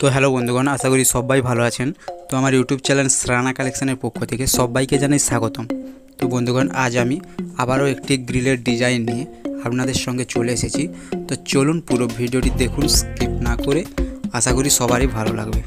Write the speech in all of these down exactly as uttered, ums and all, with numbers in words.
তো হ্যালো বন্ধুগণ, আশা করি সবাই ভালো আছেন। তো আমার ইউটিউব চ্যানেল শ্রানা কালেকশনের পক্ষ থেকে সবাইকে জানাই স্বাগতম। তো বন্ধুগণ, আজ আমি আবারও একটি গ্রিলের ডিজাইন নিয়ে আপনাদের সঙ্গে চলে এসেছি। তো চলুন পুরো ভিডিওটি দেখুন স্কিপ না করে, আশা করি সবারই ভালো লাগবে।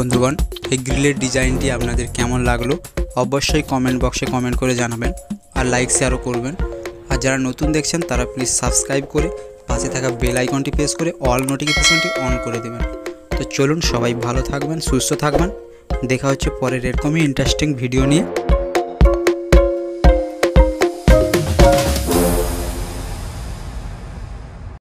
বন্ধুগণ এই গ্রিলের ডিজাইনটি আপনাদের কেমন লাগলো অবশ্যই কমেন্ট বক্সে কমেন্ট করে জানাবেন আর লাইক শেয়ারও করবেন আর যারা নতুন দেখছেন তারা প্লিজ সাবস্ক্রাইব করে পাশে থাকা বেল আইকনটি প্রেস করে অল নোটিফিকেশনটি অন করে দেবেন তো চলুন সবাই ভালো থাকবেন সুস্থ থাকবেন দেখা হচ্ছে পরের এরকমই ইন্টারেস্টিং ভিডিও নিয়ে।